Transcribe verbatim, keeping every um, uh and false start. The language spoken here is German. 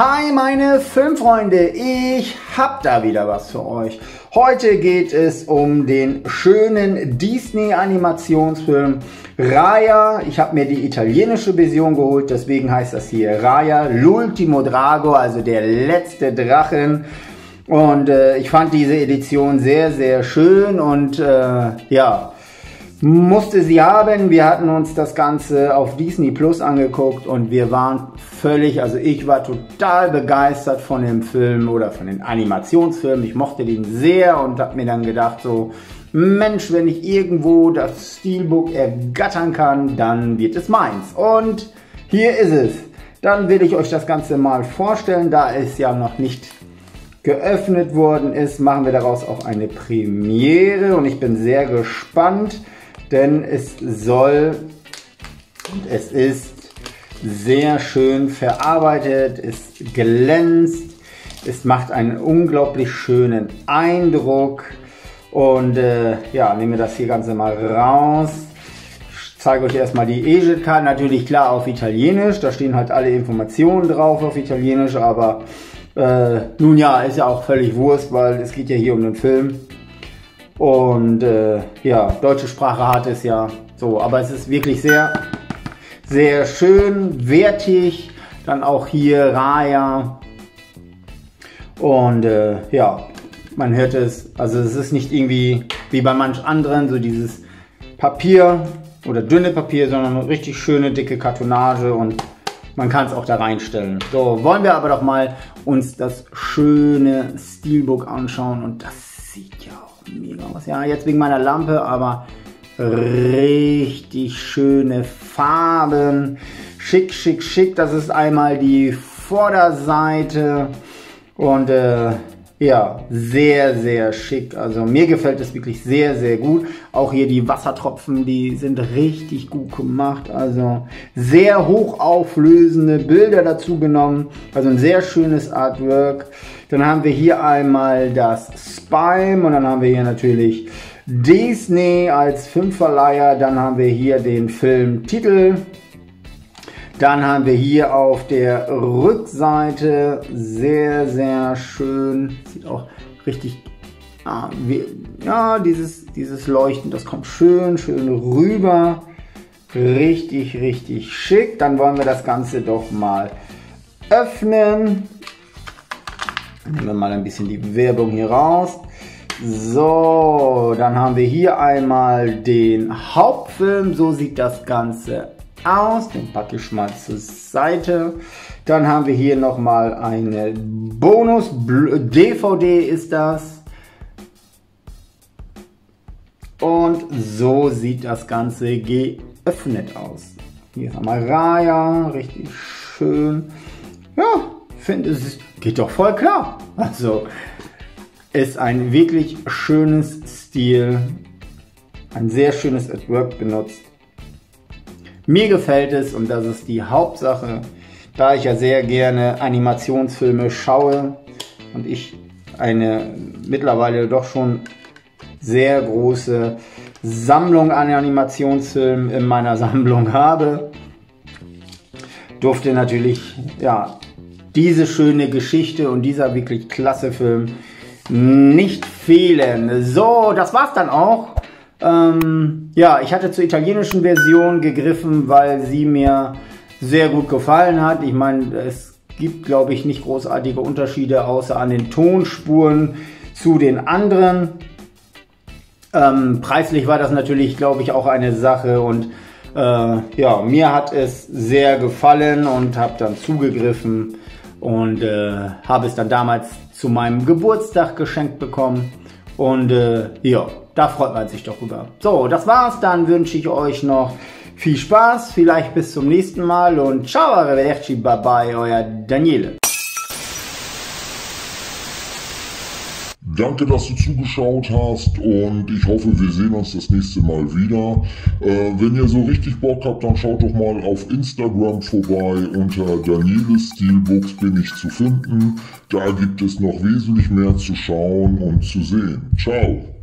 Hi meine Filmfreunde, ich hab da wieder was für euch. Heute geht es um den schönen Disney-Animationsfilm Raya. Ich habe mir die italienische Version geholt, deswegen heißt das hier Raya L'Ultimo Drago, also der letzte Drachen. Und äh, ich fand diese Edition sehr, sehr schön und äh, ja, musste sie haben. Wir hatten uns das Ganze auf Disney Plus angeguckt und wir waren völlig, also ich war total begeistert von dem Film oder von den Animationsfilmen. Ich mochte den sehr und habe mir dann gedacht so, Mensch, wenn ich irgendwo das Steelbook ergattern kann, dann wird es meins. Und hier ist es. Dann will ich euch das Ganze mal vorstellen, da es ja noch nicht geöffnet worden ist, machen wir daraus auch eine Premiere und ich bin sehr gespannt. Denn es soll und es ist sehr schön verarbeitet, es glänzt, es macht einen unglaublich schönen Eindruck. Und äh, ja, nehmen wir das hier Ganze mal raus. Ich zeige euch erstmal die E J E T-Karte, natürlich klar auf Italienisch, da stehen halt alle Informationen drauf auf Italienisch, aber äh, nun ja, ist ja auch völlig Wurst, weil es geht ja hier um den Film. Und äh, ja, deutsche Sprache hat es ja so, aber es ist wirklich sehr, sehr schön, wertig. Dann auch hier Raya. Und äh, ja, man hört es, also es ist nicht irgendwie wie bei manch anderen, so dieses Papier oder dünne Papier, sondern eine richtig schöne, dicke Kartonage und man kann es auch da reinstellen. So, wollen wir aber doch mal uns das schöne Steelbook anschauen und das sieht ja auch mega aus. Ja, jetzt wegen meiner Lampe, aber richtig schöne Farben. Schick, schick, schick. Das ist einmal die Vorderseite und äh, ja, sehr, sehr schick. Also mir gefällt es wirklich sehr, sehr gut. Auch hier die Wassertropfen, die sind richtig gut gemacht. Also sehr hochauflösende Bilder dazu genommen. Also ein sehr schönes Artwork. Dann haben wir hier einmal das Spime und dann haben wir hier natürlich Disney als Filmverleiher. Dann haben wir hier den Filmtitel. Dann haben wir hier auf der Rückseite sehr, sehr schön, sieht auch richtig, ah, wie, ja, dieses, dieses Leuchten, das kommt schön, schön rüber, richtig, richtig schick. Dann wollen wir das Ganze doch mal öffnen. Nehmen wir mal ein bisschen die Werbung hier raus. So, dann haben wir hier einmal den Hauptfilm, so sieht das Ganze aus. Aus, den packe ich mal zur Seite. Dann haben wir hier nochmal eine Bonus-D V D ist das. Und so sieht das Ganze geöffnet aus. Hier ist nochmal Raya, richtig schön. Ja, finde es geht doch voll klar. Also ist ein wirklich schönes Stil, ein sehr schönes Artwork benutzt. Mir gefällt es und das ist die Hauptsache, da ich ja sehr gerne Animationsfilme schaue und ich eine mittlerweile doch schon sehr große Sammlung an Animationsfilmen in meiner Sammlung habe, durfte natürlich ja, diese schöne Geschichte und dieser wirklich klasse Film nicht fehlen. So, das war's dann auch. Ähm, ja, ich hatte zur italienischen Version gegriffen, weil sie mir sehr gut gefallen hat. Ich meine, es gibt, glaube ich, nicht großartige Unterschiede, außer an den Tonspuren zu den anderen. Ähm, preislich war das natürlich, glaube ich, auch eine Sache. Und äh, ja, mir hat es sehr gefallen und habe dann zugegriffen und äh, habe es dann damals zu meinem Geburtstag geschenkt bekommen. Und äh, ja, da freut man sich doch rüber. So, das war's. Dann wünsche ich euch noch viel Spaß. Vielleicht bis zum nächsten Mal. Und ciao, arrivederci, bye bye, euer Daniele. Danke, dass du zugeschaut hast. Und ich hoffe, wir sehen uns das nächste Mal wieder. Äh, wenn ihr so richtig Bock habt, dann schaut doch mal auf Instagram vorbei. Unter danieles punkt steelbooks bin ich zu finden. Da gibt es noch wesentlich mehr zu schauen und zu sehen. Ciao.